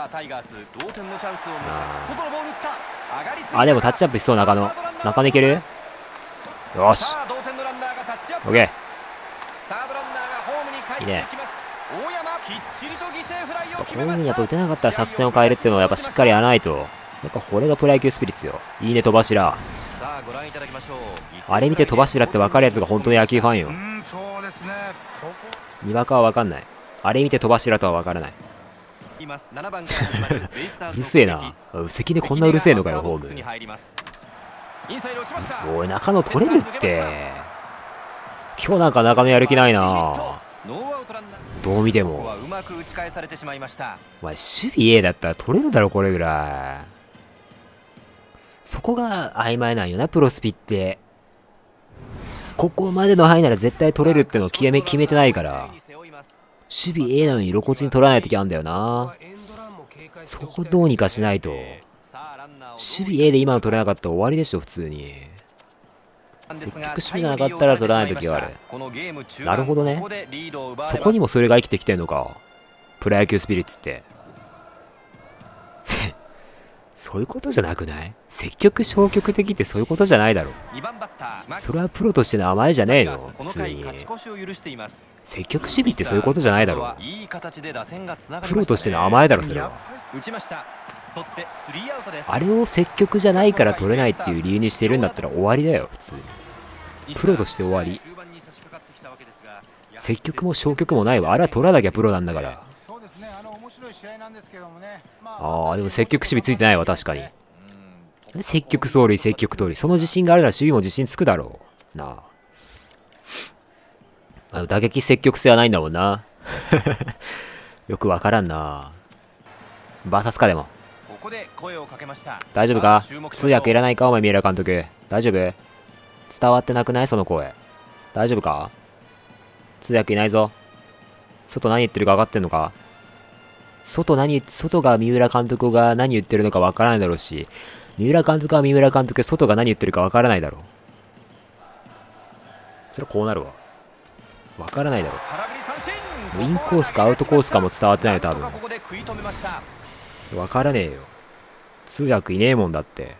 さあタイガース同点のチャンスを外のボール打った。上がりすぎた。あ、でもタッチアップしそう。中野、中野いける。よし。同点のランナーがタッチアップ。オッケー。サードランナーがホームに帰ってきました。大山きっちりと犠牲フライを決めました。やっぱ打てなかったら作戦を変えるっていうのはやっぱしっかりやらないと。やっぱこれがプロ野球スピリッツよ。いいね戸柱。さあご覧いただきましょう。あれ見て戸柱って分かるやつが本当に野球ファンよ。そうですね。にわかは分かんない。あれ見て戸柱とは分からない。うるせえな。関根こんなうるせえのかよホーム。おい中野取れるって。今日なんか中野やる気ないな。どう見てもお前守備 A だったら取れるだろこれぐらい。そこが曖昧なんよなプロスピって。ここまでの範囲なら絶対取れるってのを決めてないから、守備 A なのに露骨に取らない時あるんだよな。そこどうにかしないと。守備 A で今の取れなかったら終わりでしょ普通に。結局守備じゃなかったら取らない時がある。なるほどね。そこにもそれが生きてきてんのかプロ野球スピリッツって。そういうことじゃなくない？積極消極的ってそういうことじゃないだろ。それはプロとしての甘えじゃねえよ普通に。積極守備ってそういうことじゃないだろ。プロとしての甘えだろそれは。あれを積極じゃないから取れないっていう理由にしてるんだったら終わりだよ普通に。プロとして終わり。積極も消極もないわ。あれは取らなきゃプロなんだから。ああでも積極守備ついてないわ確かに。積極走塁積極盗塁、その自信があるなら守備も自信つくだろうな。あ打撃積極性はないんだもんな。よくわからんな。バーサスかでも大丈夫か。通訳いらないかお前三浦監督。大丈夫伝わってなくないその声。大丈夫か通訳いないぞ。外何言ってるか分かってんのか。外が三浦監督が何言ってるのか分からないだろうし、三浦監督は三浦監督外が何言ってるか分からないだろう。それはこうなるわ。分からないだろう。インコースかアウトコースかも伝わってないよ多分。分からねえよ通訳いねえもんだって。